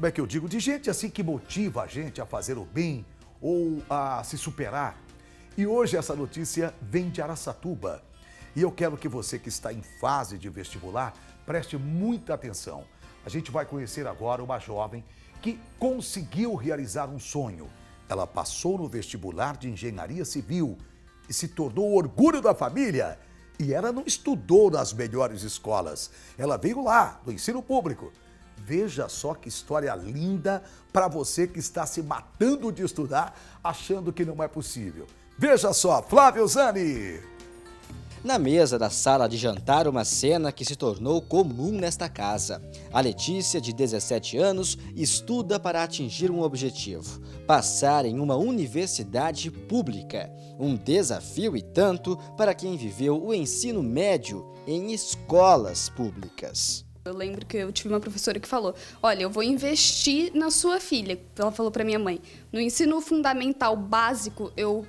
Como é que eu digo? De gente assim que motiva a gente a fazer o bem ou a se superar. E hoje essa notícia vem de Araçatuba. E eu quero que você que está em fase de vestibular preste muita atenção. A gente vai conhecer agora uma jovem que conseguiu realizar um sonho. Ela passou no vestibular de Engenharia Civil e se tornou o orgulho da família. E ela não estudou nas melhores escolas. Ela veio lá, do ensino público. Veja só que história linda para você que está se matando de estudar, achando que não é possível. Veja só, Flávio Zani. Na mesa da sala de jantar, uma cena que se tornou comum nesta casa. A Letícia, de 17 anos, estuda para atingir um objetivo: passar em uma universidade pública. Um desafio e tanto para quem viveu o ensino médio em escolas públicas. Eu lembro que eu tive uma professora que falou: olha, eu vou investir na sua filha. Ela falou para minha mãe. No ensino fundamental básico, eu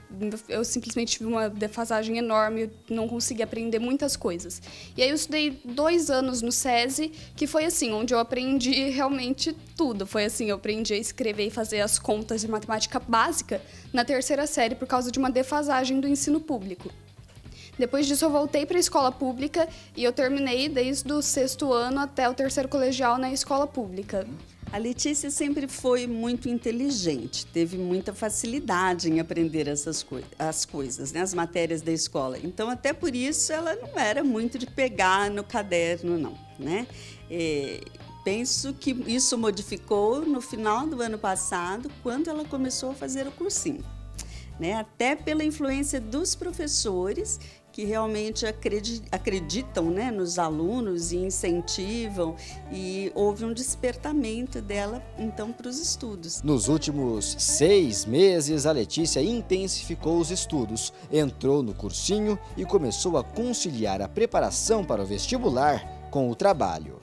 simplesmente tive uma defasagem enorme, eu não consegui aprender muitas coisas. E aí eu estudei 2 anos no SESI, que foi assim, onde eu aprendi realmente tudo. Foi assim, eu aprendi a escrever e fazer as contas de matemática básica na 3ª série, por causa de uma defasagem do ensino público. Depois disso eu voltei para a escola pública e eu terminei desde o 6º ano até o 3º colegial na escola pública. A Letícia sempre foi muito inteligente, teve muita facilidade em aprender as coisas, né, as matérias da escola. Então até por isso ela não era muito de pegar no caderno, não, né? Penso que isso modificou no final do ano passado, quando ela começou a fazer o cursinho. Né, até pela influência dos professores que realmente acreditam, né, nos alunos e incentivam, e houve um despertamento dela então para os estudos. Nos últimos 6 meses, a Letícia intensificou os estudos, entrou no cursinho e começou a conciliar a preparação para o vestibular com o trabalho.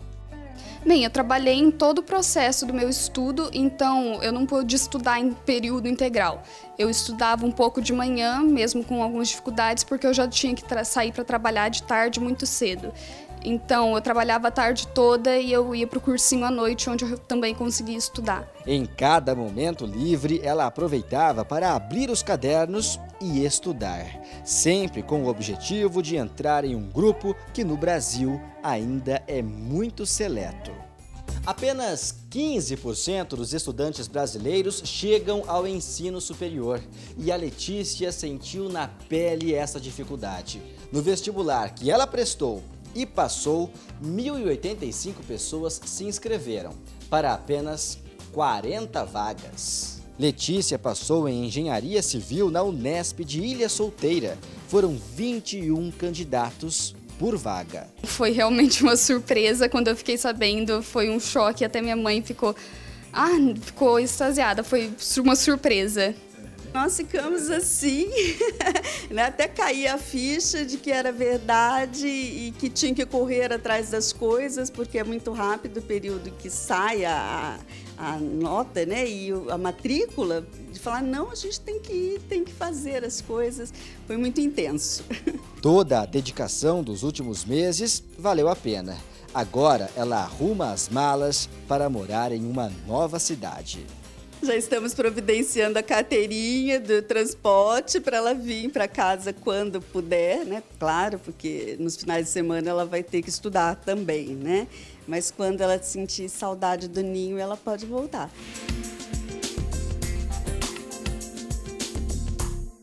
Bem, eu trabalhei em todo o processo do meu estudo, então eu não pude estudar em período integral. Eu estudava um pouco de manhã, mesmo com algumas dificuldades, porque eu já tinha que sair para trabalhar de tarde muito cedo. Então eu trabalhava a tarde toda e eu ia para o cursinho à noite, onde eu também conseguia estudar. Em cada momento livre, ela aproveitava para abrir os cadernos e estudar, sempre com o objetivo de entrar em um grupo que no Brasil ainda é muito seleto. Apenas 15% dos estudantes brasileiros chegam ao ensino superior, e a Letícia sentiu na pele essa dificuldade. No vestibular que ela prestou e passou, 1.085 pessoas se inscreveram para apenas 40 vagas. Letícia passou em Engenharia Civil na Unesp de Ilha Solteira. Foram 21 candidatos por vaga. Foi realmente uma surpresa quando eu fiquei sabendo, foi um choque, até minha mãe ficou extasiada, foi uma surpresa. Nós ficamos assim, né? Até cair a ficha de que era verdade e que tinha que correr atrás das coisas, porque é muito rápido o período que sai a nota, né, e a matrícula, de falar, não, a gente tem que ir, tem que fazer as coisas. Foi muito intenso. Toda a dedicação dos últimos meses valeu a pena. Agora ela arruma as malas para morar em uma nova cidade. Já estamos providenciando a carteirinha do transporte para ela vir para casa quando puder, né? Claro, porque nos finais de semana ela vai ter que estudar também, né? Mas quando ela sentir saudade do ninho, ela pode voltar.